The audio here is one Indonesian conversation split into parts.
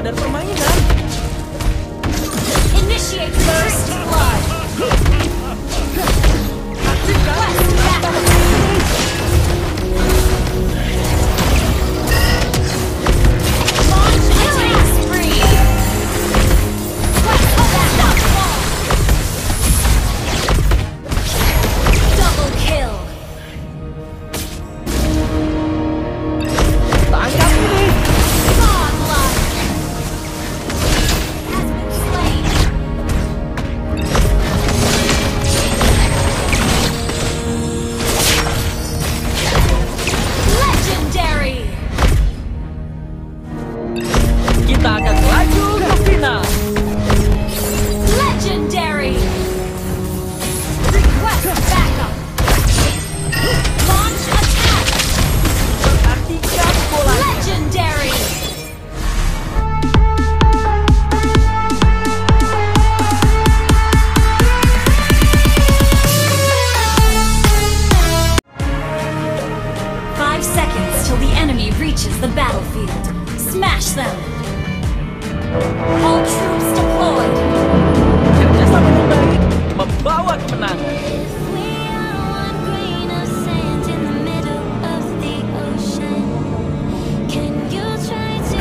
kadar permainan. Initiate first blood. Reaches the battlefield. Smash them! All troops deployed! Kerjasama yang baik membawa kemenangan. We are one grain of sand in the middle of the ocean. Can you try to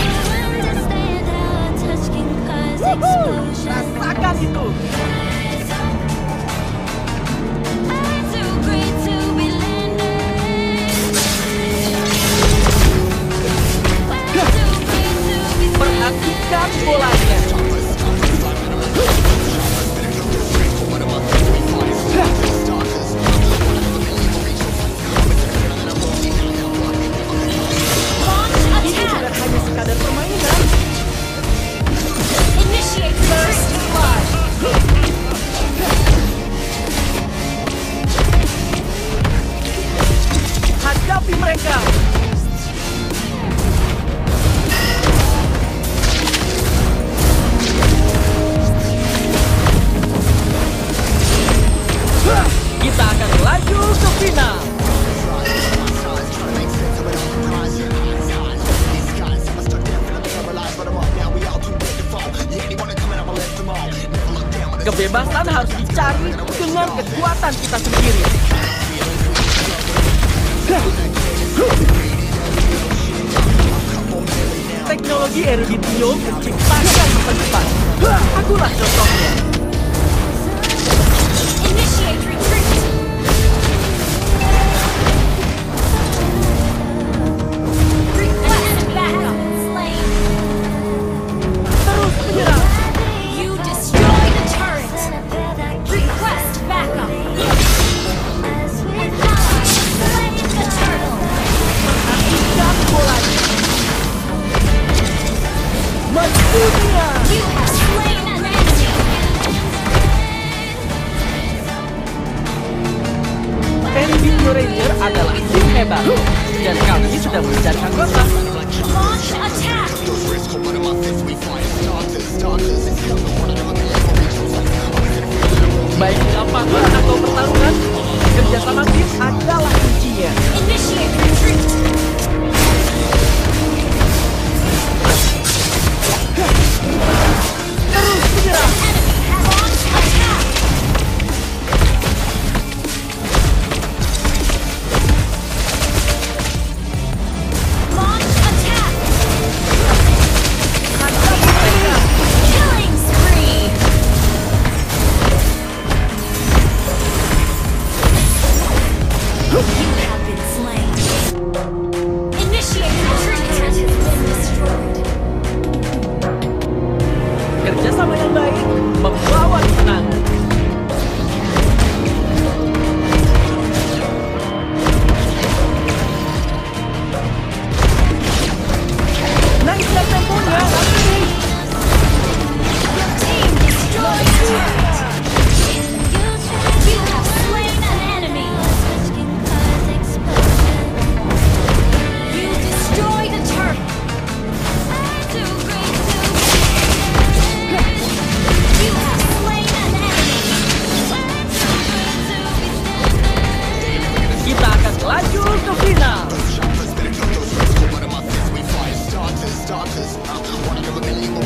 understand how a touch can cause explosion? Rasakan itu! Perhatikan bolanya. Ini bukan hanya sekadar permainan. Initiate first blood. Hadapi mereka. Kita akan laju ke final. Kebebasan harus dicari dengan kekuatan kita sendiri. Teknologi Eruditium menciptakan masa depan. Akulah contohnya. Dan kami sudah menjadi anggota. Launch attack. Baik lapangan atau pertarungan, kerjasama tim adalah kuncinya. Initiate retreat. Terus menyerang. Launch attack. One of a million.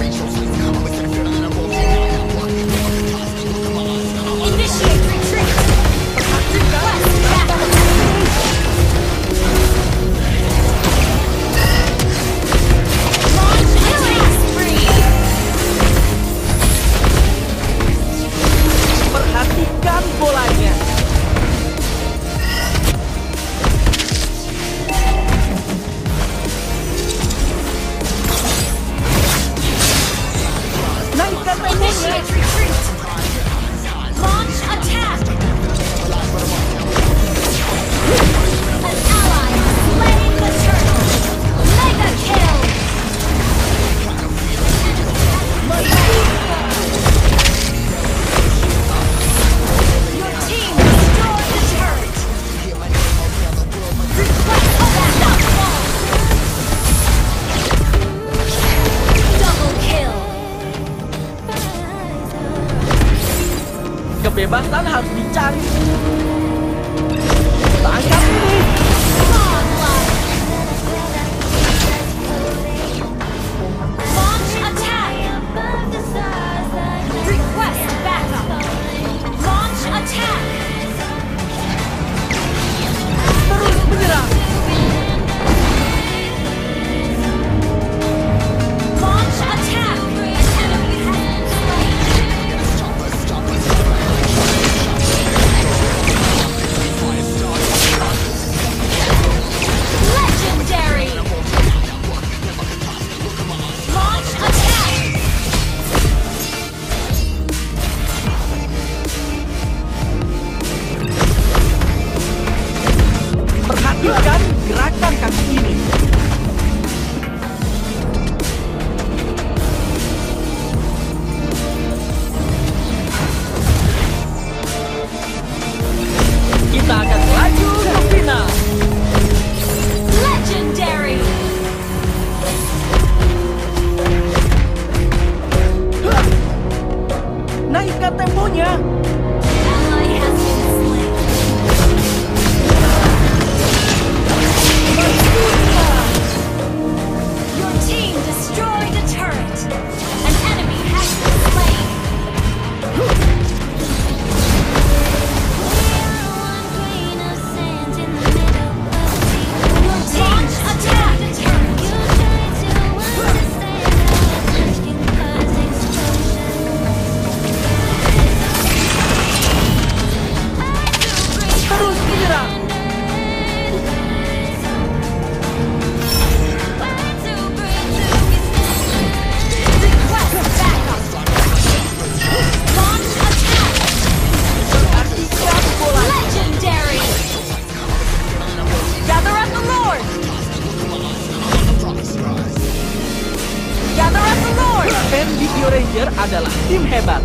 Tokyo Ranger adalah tim hebat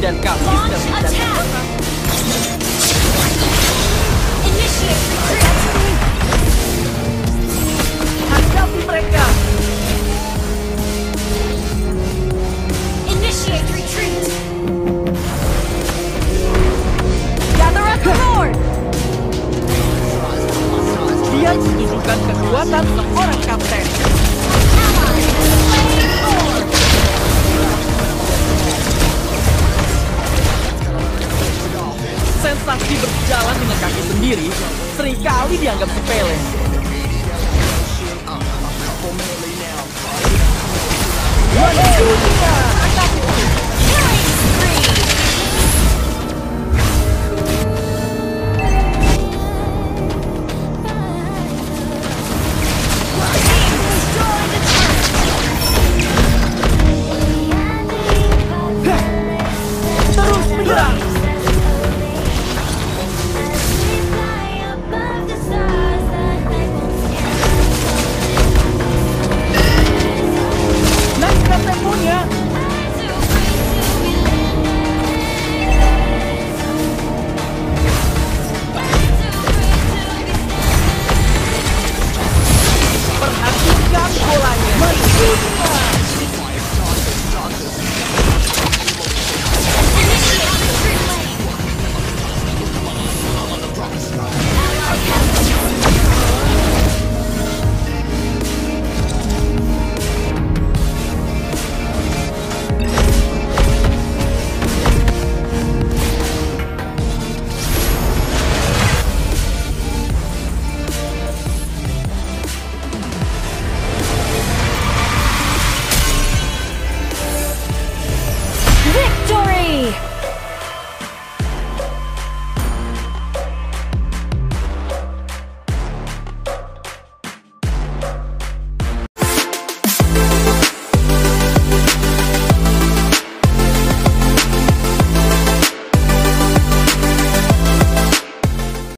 dan kami hadapi mereka. Initiate retreat. Gather up the Lord. Dia menunjukkan kekuatan seorang kapten. Sensasi berjalan dengan kaki sendiri seringkali dianggap sepele.